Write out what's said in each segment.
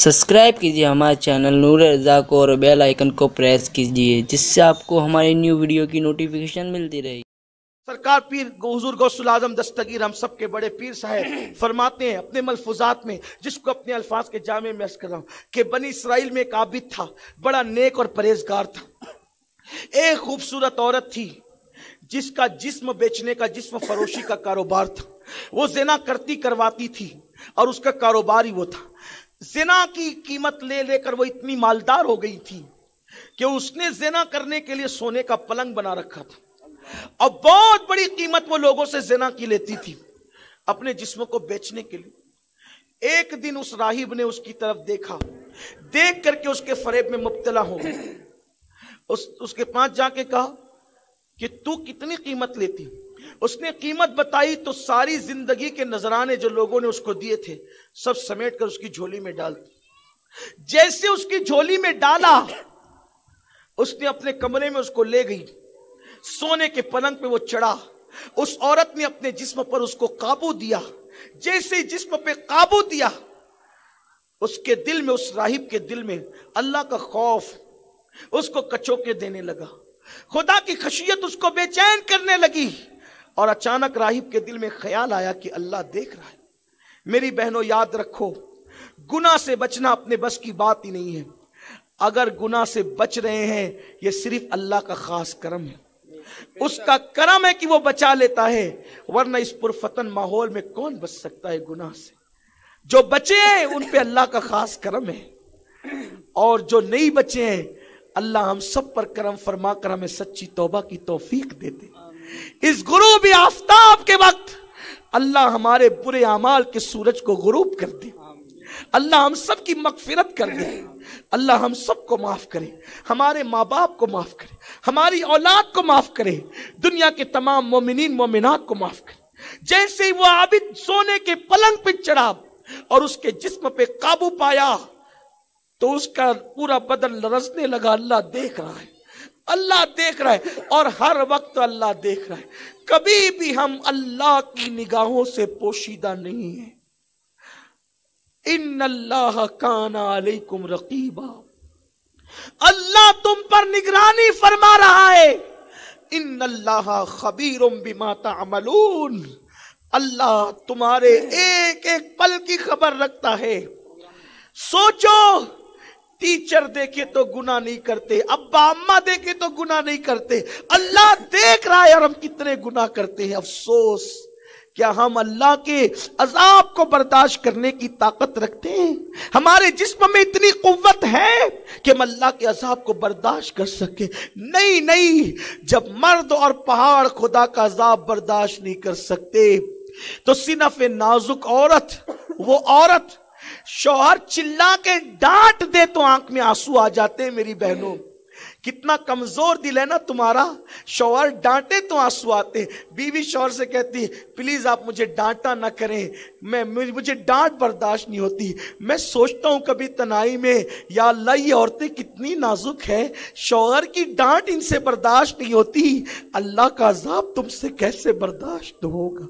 Subscribe कीजिए हमारे channel नूर रज़ा को और बेल आइकन को प्रेस कीजिए जिससे आपको हमारी न्यू वीडियो की नोटिफिकेशन मिलती रहेगी। सरकार पीर हुजूर गौसुल आजम दस्तगीर हम सबके बड़े पीर साहब फरमाते हैं अपने मलफुजात में, जिसको अपने अल्फाज के जामे में अर्ज कर रहा हूँ कि बनी इसराइल में एक आबिद था, बड़ा नेक और परहेजगार था। एक खूबसूरत औरत थी जिसका जिस्म बेचने का, जिस्म फरोशी का कारोबार था। वो जिना करती करवाती थी और उसका कारोबार ही वो था। जिना की कीमत ले लेकर वो इतनी मालदार हो गई थी कि उसने जिना करने के लिए सोने का पलंग बना रखा था और बहुत बड़ी कीमत वो लोगों से जिना की लेती थी अपने जिस्म को बेचने के लिए। एक दिन उस राहिब ने उसकी तरफ देखा, देख करके उसके फरेब में मुब्तला हो गया। उसके पास जाके कहा कि तू कितनी कीमत लेती। उसने कीमत बताई तो सारी जिंदगी के नजराने जो लोगों ने उसको दिए थे सब समेट कर उसकी झोली में डाल दी। जैसे उसकी झोली में डाला, उसने अपने कमरे में उसको ले गई, सोने के पलंग पे वो चढ़ा। उस औरत ने अपने जिस्म पर उसको काबू दिया। जैसे जिस्म पे काबू दिया, उसके दिल में, उस राहिब के दिल में अल्लाह का खौफ उसको कचोके देने लगा, खुदा की खशियत उसको बेचैन करने लगी। और अचानक राहिब के दिल में ख्याल आया कि अल्लाह देख रहा है। मेरी बहनों, याद रखो, गुनाह से बचना अपने बस की बात ही नहीं है। अगर गुनाह से बच रहे हैं, यह सिर्फ अल्लाह का खास करम है। उसका करम है कि वो बचा लेता है, वरना इस पुरफतन माहौल में कौन बच सकता है गुनाह से। जो बचे हैं उन पे अल्लाह का खास करम है, और जो नहीं बचे हैं अल्लाह हम सब पर करम फरमा कर हमें सच्ची तौबा की तौफीक देते। इस गुरूब आफ्ताब के वक्त अल्लाह हमारे बुरे अमाल के सूरज को गुरूब कर दे। अल्लाह हम सब की मगफिरत कर दे। अल्लाह हम सबको माफ करे, हमारे माँ बाप को माफ करे, हमारी औलाद को माफ करे, दुनिया के तमाम मोमिनीन मोमिनात को माफ करे। जैसे ही वो आबिद सोने के पलंग पे चढ़ा और उसके जिस्म पे काबू पाया तो उसका पूरा बदन लरजने लगा। अल्लाह देख रहा है, अल्लाह देख रहा है, और हर वक्त अल्लाह देख रहा है। कभी भी हम अल्लाह की निगाहों से पोशीदा नहीं है। इन्नल्लाह काना अलैकुम रकीबा, अल्लाह तुम पर निगरानी फरमा रहा है। इन्नल्लाह खबीरुम बिमा तामलून, अल्लाह तुम्हारे एक एक पल की खबर रखता है। सोचो, टीचर देखे तो गुनाह नहीं करते, अब्बा अम्मा देखे तो गुनाह नहीं करते, अल्लाह देख रहा है और हम कितने गुनाह करते हैं। अफसोस, क्या हम अल्लाह के अजाब को बर्दाश्त करने की ताकत रखते हैं? हमारे जिस्म में इतनी कुव्वत है कि हम अल्लाह के अजाब को बर्दाश्त कर सके? नहीं, जब मर्द और पहाड़ खुदा का अजाब बर्दाश्त नहीं कर सकते तो सिनफ नाजुक औरत, वो औरत शौहर चिल्ला के डांट दे तो आंख में आंसू आ जाते हैं। मेरी बहनों, कितना कमजोर दिल है ना तुम्हारा। शौहर डांटे तो आंसू आते। बीवी शौहर से कहती है, प्लीज आप मुझे डांटा ना करें, मुझे डांट बर्दाश्त नहीं होती। मैं सोचता हूं कभी तनाई में, या अल्लाह ये औरतें कितनी नाजुक है, शौहर की डांट इनसे बर्दाश्त नहीं होती, अल्लाह का अजाब तुमसे कैसे बर्दाश्त होगा।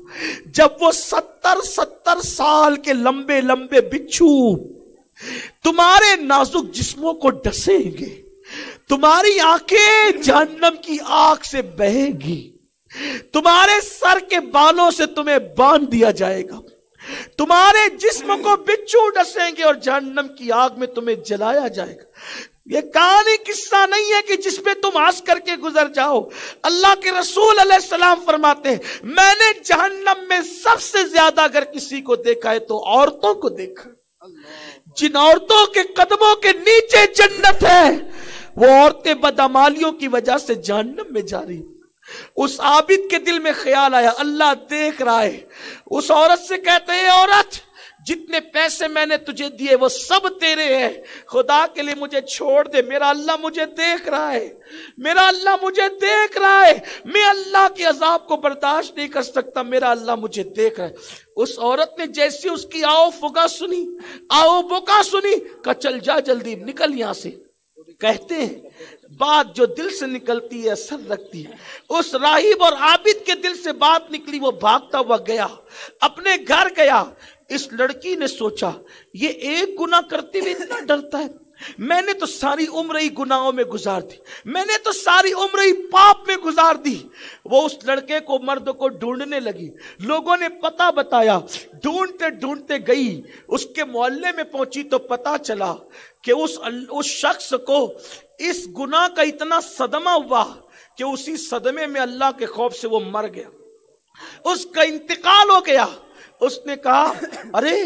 जब वो 70 साल के लंबे बिच्छू तुम्हारे नाजुक जिस्मों को डसेंगे, तुम्हारी आंखें जहन्नम की आग से बहेगी, तुम्हारे सर के बालों से तुम्हें बांध दिया जाएगा, तुम्हारे जिस्म को बिच्छू डसेंगे और जहन्नम की आग में तुम्हें जलाया जाएगा। ये कहानी किस्सा नहीं है कि जिसमें तुम हंस करके गुजर जाओ। अल्लाह के रसूल अलैहिस्सलाम फरमाते हैं, मैंने जहन्नम में सबसे ज्यादा अगर किसी को देखा है तो औरतों को देखा। जिन औरतों के कदमों के नीचे जन्नत है, वो औरतें बदअमालियों की वजह से जहन्नम में जा रही है। उस आबिद के दिल में ख्याल आया, अल्लाह देख रहा है। उस औरत से कहते हैं, औरत, जितने पैसे मैंने तुझे दिए वो सब तेरे हैं, खुदा के लिए मुझे छोड़ दे। मेरा अल्लाह मुझे देख रहा है, मेरा अल्लाह मुझे देख रहा है, मैं अल्लाह के अजाब को बर्दाश्त नहीं कर सकता, मेरा अल्लाह मुझे देख रहा है। उस औरत ने जैसी उसकी आओ बोका सुनी का, चल जा, जल्दी निकल यहां से। कहते हैं, बात जो दिल से निकलती है असर रखती है। उस राहिब और आबिद के दिल से बात निकली, वो भागता हुआ गया, अपने घर गया। इस लड़की ने सोचा ये एक गुनाह करते हुए इतना डरता है, मैंने तो सारी उम्र ही गुनाहों में गुजार दी, मैंने तो सारी उम्र ही पाप में गुजार दी। वो उस लड़के को, मर्द को ढूंढने लगी, लोगों ने पता बताया, ढूंढते ढूंढते गई, उसके मोहल्ले में पहुंची तो पता चला कि उस शख्स को इस गुनाह का इतना सदमा हुआ कि उसी सदमे में अल्लाह के खौफ से वो मर गया, उसका इंतकाल हो गया। उसने कहा अरे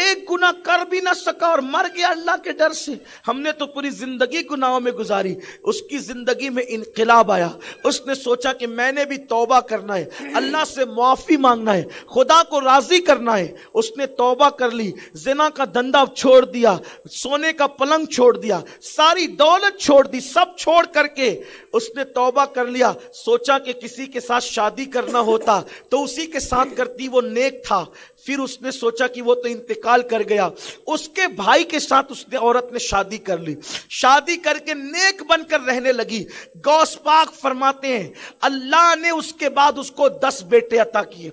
एक गुनाह कर भी ना सका और मर गया अल्लाह के डर से, हमने तो पूरी जिंदगी गुनाहों में गुजारी। उसकी जिंदगी में इनकलाब आया, उसने सोचा कि मैंने भी तौबा करना है, अल्लाह से माफ़ी मांगना है, खुदा को राजी करना है। उसने तौबा कर ली, जिना का धंधा छोड़ दिया, सोने का पलंग छोड़ दिया, सारी दौलत छोड़ दी, सब छोड़ करके उसने तौबा कर लिया। सोचा कि किसी के साथ शादी करना होता तो उसी के साथ करती, वो नेक था। फिर उसने सोचा कि वो तो इंतकाल कर गया, उसके भाई के साथ उसने, औरत ने शादी कर ली, शादी करके नेक बनकर रहने लगी। गौस पाक फरमाते हैं अल्लाह ने उसके बाद उसको 10 बेटे अता किए।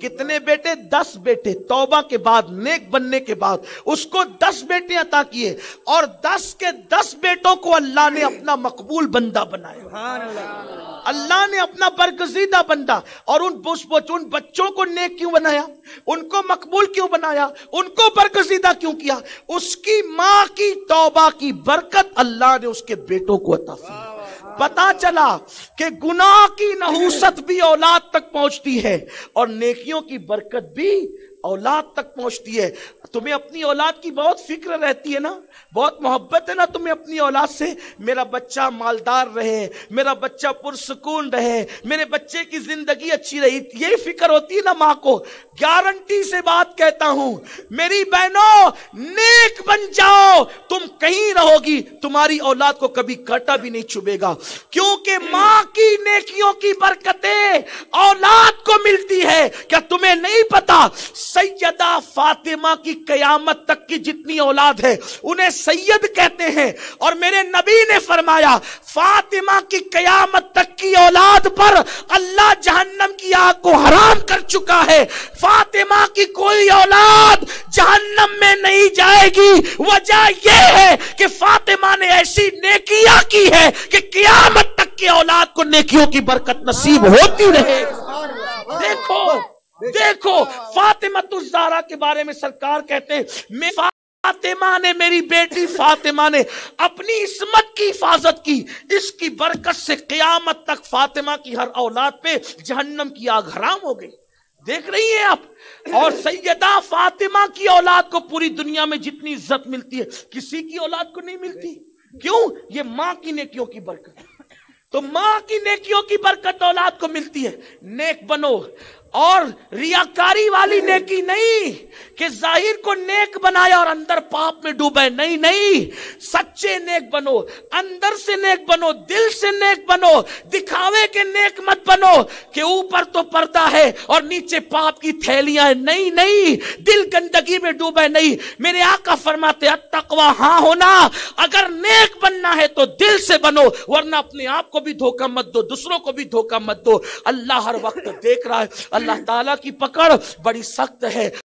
कितने बेटे? 10 बेटे। तौबा के बाद, नेक बनने के बाद उसको 10 बेटे अता किए और 10 के 10 बेटों को अल्लाह ने अपना मकबूल बंदा बनाया, अल्लाह ने अपना बरगजीदा बंदा। और उन बच्चों को नेक क्यों बनाया, उनको मकबूल क्यों बनाया, उनको बरगजीदा क्यों किया? उसकी माँ की तौबा की बरकत अल्लाह ने उसके बेटों को अता फरमाई। पता चला कि गुनाह की नहूसत भी औलाद तक पहुंचती है और नेकियों की बरकत भी औलाद तक पहुंचती है। तुम्हें अपनी औलाद की बहुत फिक्र रहती है ना, बहुत मोहब्बत है ना तुम्हें अपनी औलाद से, मेरा बच्चा मालदार रहे, मेरा बच्चा पुरसुकून रहे, मेरे बच्चे की जिंदगी अच्छी रही, यही फिक्र होती है ना माँ को। गारंटी से बात कहता हूं मेरी बहनों, नेक बन जाओ, तुम कहीं रहोगी तुम्हारी औलाद को कभी कांटा भी नहीं चुभेगा, क्योंकि माँ की नेकियों की बरकतें औलाद को मिलती है। क्या तुम्हें नहीं पता सैयदा फातिमा की कयामत तक की जितनी औलाद है उन्हें सैयद कहते हैं, और मेरे नबी ने फरमाया फातिमा की कयामत तक की औलाद पर अल्लाह जहन्नम की आग को हराम कर चुका है। फातिमा की कोई औलाद जहन्नम में नहीं जाएगी। वजह यह है कि फातिमा ने ऐसी नेकियां की है कि कयामत तक की औलाद को नेकियों की बरकत नसीब होती रहे। देखो देखो फातिमातुज़ ज़हरा के बारे में सरकार कहते हैं फातिमा ने, मेरी बेटी फातिमा ने अपनी इस्मत की हिफाजत की, इसकी बरकत से क़यामत तक फातिमा की हर औलाद पे जहन्नम की आग हराम हो गई। देख रही हैं आप। और सैयदा फातिमा की औलाद को पूरी दुनिया में जितनी इज्जत मिलती है किसी की औलाद को नहीं मिलती। क्यों? ये माँ की नेकियों की बरकत। तो माँ की नेकियों की बरकत औलाद को मिलती है। नेक बनो, और रियाकारी वाली नेकी नहीं कि जाहिर को नेक बनाया और अंदर पाप में डूबे, नहीं नहीं, सच्चे नेक बनो, अंदर से नेक बनो, दिल से नेक बनो, दिखावे के नेक मत बनो कि ऊपर तो पर्दा है और नीचे पाप की थैलियां हैं, नहीं नहीं, दिल गंदगी में डूबे नहीं। मेरे आका फरमाते अत्तकवा हाँ होना, अगर नेक बनना है तो दिल से बनो, वरना अपने आप को भी धोखा मत दो, दूसरों को भी धोखा मत दो। अल्लाह हर वक्त देख रहा है, अल्लाह ताला की पकड़ बड़ी सख्त है।